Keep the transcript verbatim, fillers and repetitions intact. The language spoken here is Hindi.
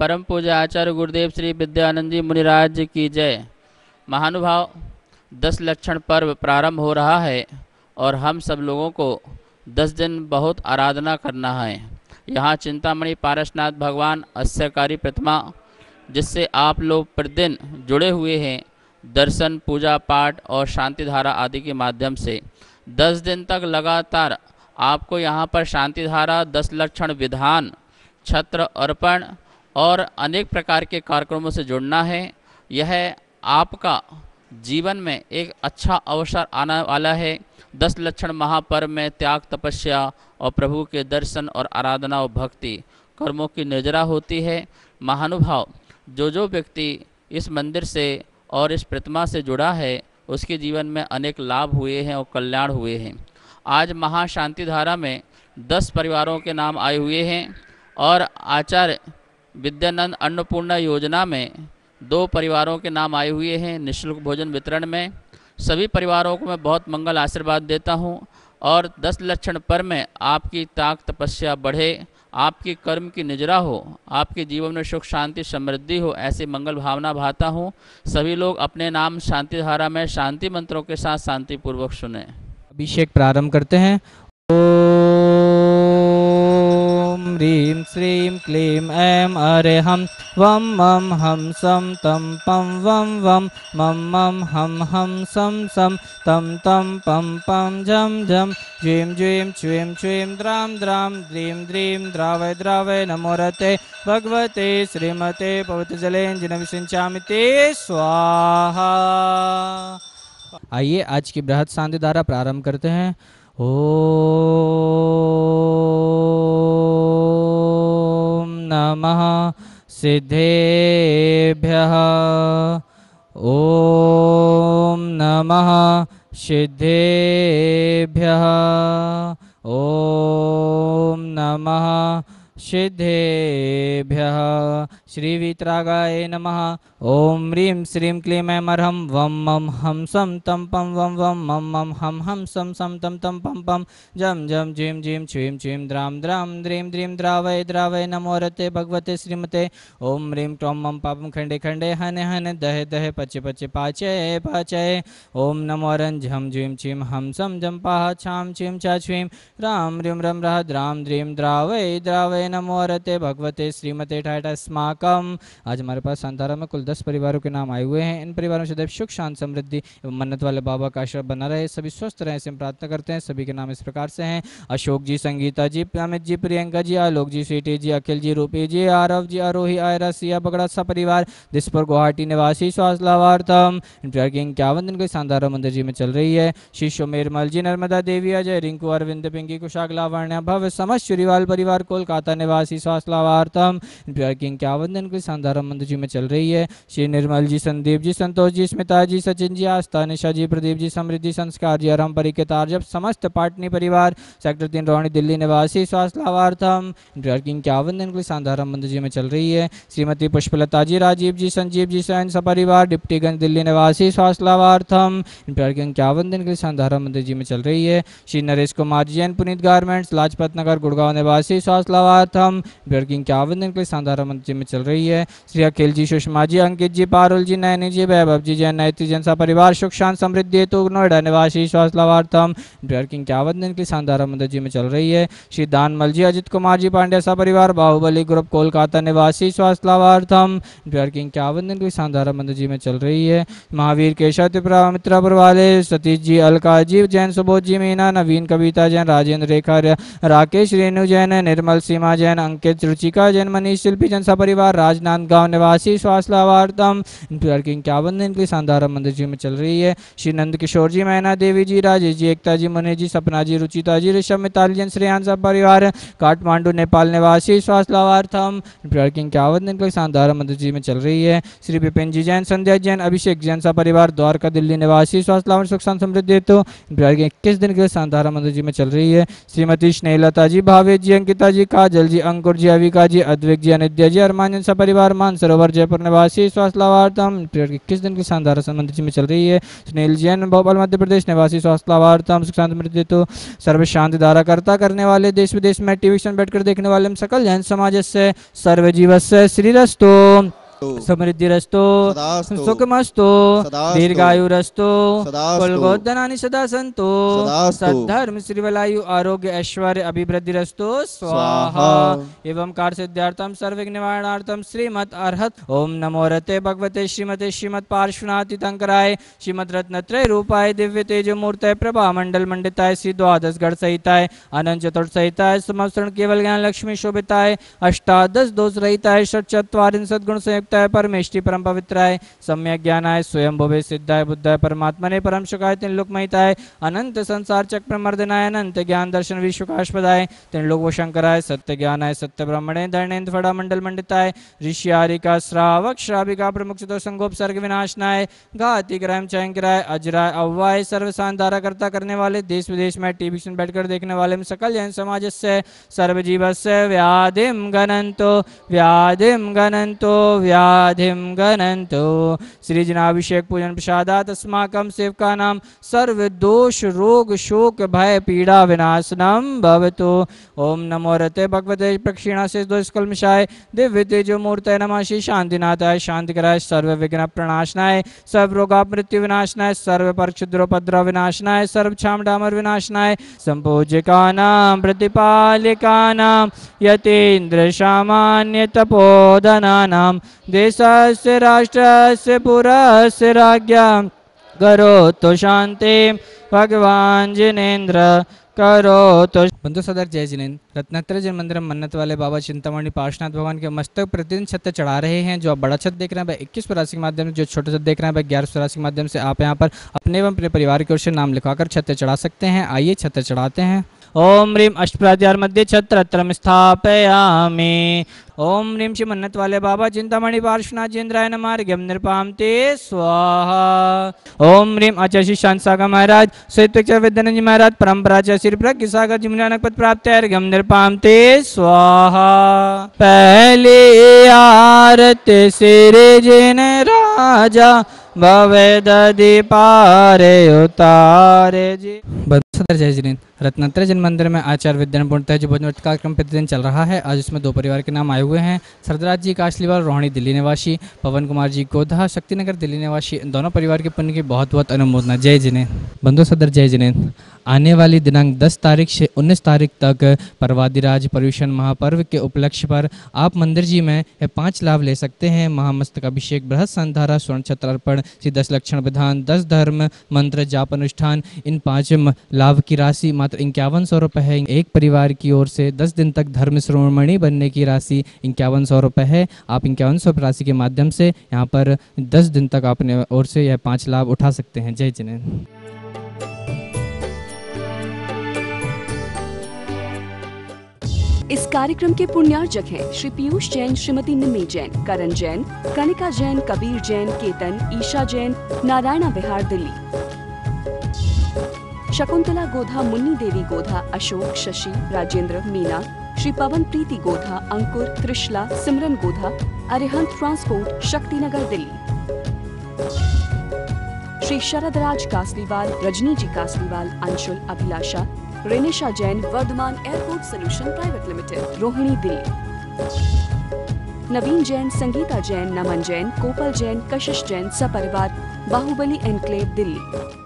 परम पूज्य आचार्य गुरुदेव श्री विद्यानंद जी मुनिराज जी की जय। महानुभाव, दस लक्षण पर्व प्रारंभ हो रहा है और हम सब लोगों को दस दिन बहुत आराधना करना है। यहाँ चिंतामणि पारसनाथ भगवान अस्यकारी प्रतिमा, जिससे आप लोग प्रतिदिन जुड़े हुए हैं, दर्शन, पूजा पाठ और शांति धारा आदि के माध्यम से दस दिन तक लगातार आपको यहाँ पर शांति धारा, दस लक्षण विधान, छत्र अर्पण और अनेक प्रकार के कार्यक्रमों से जुड़ना है। यह आपका जीवन में एक अच्छा अवसर आने वाला है। दस लक्षण महापर्व में त्याग, तपस्या और प्रभु के दर्शन और आराधना और भक्ति कर्मों की निर्जरा होती है। महानुभाव, जो जो व्यक्ति इस मंदिर से और इस प्रतिमा से जुड़ा है, उसके जीवन में अनेक लाभ हुए हैं और कल्याण हुए हैं। आज महाशांति धारा में दस परिवारों के नाम आए हुए हैं और आचार्य विद्यानंद अन्नपूर्णा योजना में दो परिवारों के नाम आए हुए हैं निःशुल्क भोजन वितरण में। सभी परिवारों को मैं बहुत मंगल आशीर्वाद देता हूं और दस लक्षण पर में आपकी ताक तपस्या बढ़े, आपकी कर्म की निजरा हो, आपके जीवन में सुख शांति समृद्धि हो, ऐसे मंगल भावना भाता हूं। सभी लोग अपने नाम शांति धारा में शांति मंत्रों के साथ शांतिपूर्वक सुने। अभिषेक प्रारंभ करते हैं। ह्रीं श्रीं क्लीं ऐं अरे हम वम मम हम सम तम पम वम वम मम मम हम हम सम सम तम तम पम पम झम झम ज्वीं ज्वीं च्वीं च्वीं द्राम द्राम द्रीं द्रीं द्रावय द्रावय नमो रते भगवते श्रीमते पवित्रजले जिनमिषिञ्चामि ते स्वाहा। आइए आज की बृहत् शांति धारा प्रारंभ करते हैं। ओम नमः सिद्धेभ्यः ओम नमः सिद्धेभ्यः ओम नमः सिद्धेभ्यः श्री वीतरागाय नमः। ओम ह्रीं श्रीं क्लीं ऐं अरहं वम मम हम सम तम पम वम वम मम मम हम हम सम सम तम तम पम पम जम जम जीम जीम छ्वीं छ्वीं द्राम द्राम द्रीं द्रीं द्रावय द्रावय नमो रते भगवते श्रीमते। ओम ह्रीं क्लौं मम पापं खंडे खंडे हने हने दहे दहे पचे पचे पाचय पाचय ओम नमो रं झम झीं छीं हम सम जम पाह छां छीं चा छ्वीं राम ह्रीं रं रः द्राम द्रीं द्रावय द्रावय नमो रते भगवते श्रीमते ठाठ अस्माकम। आज हमारे पास संधारा में कुल दस परिवारों के नाम आए हुए हैं। इन परिवारों से सदैव सुख शांति समृद्धि एवं मन्नत वाले बाबा का आश्रय बना रहे, सभी स्वस्थ रहे ऐसे प्रार्थना करते हैं। सभी के नाम इस प्रकार से हैं: अशोक जी, संगीता जी, अमित जी, प्रियंका जी, आलोक जी, स्वीटी जी, अखिल जी, रूपी जी, आरव जी, आरोही, आयरा, सिया, बगड़ा सा परिवार दिसपुर गुवाहाटी निवासी स्वास्थ्य लाभार्थम। इन प्रकार की इक्यावन दिन की संधारा मंदिर जी में चल रही है। शिशु मेरमल जी, नर्मदा देवी, अजय, रिंकू, अरविंद, पिंकी, कुशाग, लावण्या, भव्य, समस्त श्रीवाल परिवार कोलकाता निवासी स्वास्थ्य लाभार्थम। इक्यावन दिन की संधारा मंदिर जी में चल रही है। श्री निर्मल जी, संदीप जी, संतोष जी, स्मिता जी, सचिन जी, आस्था, निशा जी, प्रदीप जी, समृद्धि, संस्कार जी, आराम परिकेतार जब समस्त पाटनी परिवार सेक्टर तीन रोहणी दिल्ली निवासी स्वास्थ्य लाभार्थम। इक्यावन दिन की संधारा मंदिर जी में चल रही है। श्रीमती पुष्पलता जी, राजीव जी, संजीव जी, सैन सपरिवार डिप्टीगंज दिल्ली निवासी स्वास्थ्य लाभार्थम। इक्यावन दिन की संधारा मंदिर जी में चल रही है। श्री नरेश कुमार जी, एन पुनीत गारमेंट्स, लाजपत नगर गुड़गांव निवासी स्वास्थ्य लाभार्थम। इक्यावन दिन की संधारा मंदिर जी में चल रही है। श्री अखिल जी, सुषमा जी, अंकित जी, पारुल जी, नैनी जी, वैभव जी, जैन नैत्री जनसा परिवार सुख शांति समृद्धि हेतु नोएडा निवासी स्वास्थ्य लाभार्थम। इक्यावन दिन की संधारा मंदिर जी में चल रही है। श्री दानमल जी, अजित कुमार जी, पांड्या सा परिवार बाहुबली ग्रुप कोलकाता निवासी स्वास्थ्य लाभार्थम। इक्यावन दिन की संधारा मंदिर जी में चल रही है। महावीर केशव त्रिपुरा, मित्रापुर वाले, सतीश जी, अलका जी, जैन सुबोध जी, मीना, नवीन, कविता जैन, राजेंद्र, रेखा, राकेश, रेणु जैन, निर्मल, सीमा जैन, अंकित, रुचिका जैन, मनीष, शिल्पी जन परिवार राजनांदगांव निवासी स्वास्थ्य लाभार्थम। इक्यावन दिन की संधारा मंदिर जी में चल रही है। श्री नंद किशोर जी, मैना देवी जी, राजेश जी, एकता जी, मुनि जी, सपना जी, रुचिता जी, ऋषभ, मिताली जन, श्रेयान सब परिवार काठमांडू नेपाल निवासी स्वास्थ्य लाभार्थम। इक्यावन दिन की संधारा मंदिर जी में चल रही है। श्री विपिन जी, जैन, संध्या जैन, अभिषेक जैन सब परिवार द्वारका दिल्ली निवासी स्वास्थ्य लाभार्थी सुख शांति समृद्धि हेतु इक्कीस दिन की संधारा मंदिर जी में चल रही है। श्रीमती स्नेहलता जी, भावेश जी, अंकिता जी, काजल शीतल जी, अंकुर जी, अविका जी, अद्विक जी, अनिद्या जी, अरमानंद सपरिवार मान सरोवर जयपुर निवासी स्वास्थ्य लाभार्थम इक्कीस दिन की शानदार संबंधित में चल रही है। सुनील जैन भोपाल मध्य प्रदेश निवासी स्वास्थ्य लाभार्थम सुख शांति मृत्यु सर्व शांति धारा कर्ता करने वाले देश विदेश में टेलीविजन बैठकर देखने वाले हम सकल जैन समाज से सर्वजीव से श्रीरस्तो समृद्धि रस्तो सुखमस्तो दीर्घायु रस्तो कुलगोधनानि सदा संतो सद्धर्म श्रीवलायु आरोग्य ऐश्वर्य अभिवृद्धि रस्तो स्वाहा। एवं कार्य सिद्धार्थम सर्वविघ्न निवारणार्थम श्रीमद अर्हत ओम नमो रते भगवते श्रीमते श्रीमद पार्श्वनाथि तंकराय श्रीमद रत्नत्रय रूपाय दिव्य तेज मूर्तय प्रभा मंडल मंडिताय श्री द्वादश गण सहिताय अनंत चतुर्थ सहिताय समस्तरण केवल ज्ञान लक्ष्मी शोभिताय अष्टादश दोष रहिताय षट चत्वारिंशत् गुण संयुक्त परमेष्टि परम पवित्राय सम्यक ज्ञानाय स्वयं भुवे सिद्धाय बुद्धाय परमात्मने परम सुखाय त्रिलोक महिताय अनंत संसार चक्र मर्दनाय अनंत ज्ञान दर्शन विश्वकाशपदाय त्रिलोक वशंकराय सत्य ज्ञानाय सत्य ब्रह्मणे धरणेन्द्र फड़ा मंडल मंडिताय ऋषि आरिका श्रावक श्राविका प्रमुख संगोप सर्ग विनाशनाय घाति ग्राम चयंकराय अजराय अव्वाय सर्व शांति धारा कर्ता करने वाले देश विदेश में टीवी सुन बैठकर देखने वाले सकल जैन समाज से सर्वजीवस्य व्याधिम गणन्तो व्याधिम गणन्तो व्याधिम गणन्तो। श्रीजनाभिषेक पूजन प्रसादात् अस्माकं सेवकानां सर्व दोष रोग शोक भय पीड़ा विनाशनं भवतु। ओम नमो रते भगवते प्रक्षीणाशेष दोष कल्मषाय दिव्य तेजो मूर्तये नमः श्री शांतिनाथाय शांतिकराय सर्व विघ्न प्रणाशनाय सर्व रोगा मृत्यु विनाशनाय सर्व परक्षुद्रोपद्रव विनाशनाय सर्व क्षाम डामर विनाशनाय संपूजिकानां प्रतिपालिकानां यतीन्द्र सामान्य तपोधनानां देशस्य राष्ट्रस्य पुरस्य राज्ञा करोतु शांतिं भगवान जिनेन्द्र करो तो बंधु सदर जय जिनेन्द्र। रत्नत्रय जैन मंदिर मन्नत वाले बाबा चिंतामणि पार्श्वनाथ भगवान के मस्तक प्रतिदिन छत चढ़ा रहे हैं। जो आप बड़ा छत देख रहे हैं वह इक्कीस स्वराशि के माध्यम से, जो छोटे छत देख रहे हैं वह ग्यारह स्वराशि के माध्यम से आप यहाँ पर अपने एवं अपने परिवार की ओर से नाम लिखाकर छत चढ़ा सकते हैं। आइए छत चढ़ाते हैं। ओम ह्रीम अष्टप्राध्यार मध्य छत्रत्रम स्थापयामि। ओम ह्रीम श्री मन्नत वाले बाबा चिंतामणि पार्श्वनाथ जेन्द्राय नमः अर्घ्यं निर्पामते स्वाहा। ओम ह्रीम आचार्य श्री शांत सागर महाराज श्री विद्यानंद जी महाराज परम्पराचार्य श्री प्रज्ञ सागर जी मुनियानक पद प्राप्त अर्घ्यं निर्पामते स्वाहा। पहले आरती श्री जिन राजा भवे दधि पारे उतारे जी। सदर जय जिनेन्द्र। रत्नत्रय जैन मंदिर में आचार्य विद्यानंद पूर्णतः जो भोजन कार्यक्रम प्रतिदिन चल रहा है, आज इसमें दो परिवार के नाम आए हुए हैं। सरदराज जी काशलीवाल रोहिणी दिल्ली निवासी, पवन कुमार जी गोधा शक्तिनगर दिल्ली निवासी। दोनों परिवार के पुण्य की बहुत बहुत अनुमोदना। जय जिनेन्द्र। बंधु सदर जय जिनेन्द्र। आने वाली दिनांक दस तारीख से उन्नीस तारीख तक पर्वादिराज पर्युषण महापर्व के उपलक्ष्य पर आप मंदिर जी में पाँच लाभ ले सकते हैं। महामस्तक अभिषेक, बृहस्त संधारा, स्वर्ण छत्र अर्पण, श्री दस लक्षण विधान, दस धर्म मंत्र जाप अनुष्ठान। इन पाँच लाभ की राशि मात्र इक्यावन सौ रुपये है। एक परिवार की ओर से दस दिन तक धर्म श्रोमणी बनने की राशि इक्यावन सौ रुपये है। आप इक्यावन सौ राशि के माध्यम से यहाँ पर दस दिन तक अपने ओर से यह पाँच लाभ उठा सकते हैं। जय जिनेन्द्र। इस कार्यक्रम के पुण्यार्जक हैं Shri Piyush Jain, Shrimati Nimi Jain, Karan Jain, Kanika Jain, Kabir Jain, Ketan, Isha Jain, Narayana Vihar Delhi, Shakuntala Godha, Munni Devi Godha, Ashok, Shashi, Rajendra, Meena, Shri Pawan Preeti Godha, Ankur, Trishala, Simran Godha, Arihant transport, Shaktinagar Delhi, Shri Sharad Raj Kasliwal, Rajni ji Kasliwal, Anshul, Abhilasha, Renesha Jain, Vardhman airport solution private limited, Rohini Delhi, Naveen Jain, Sangeeta Jain, Naman Jain, Kopal Jain, कशिश जैन सपरिवार, बाहुबली एनक्लेव दिल्ली।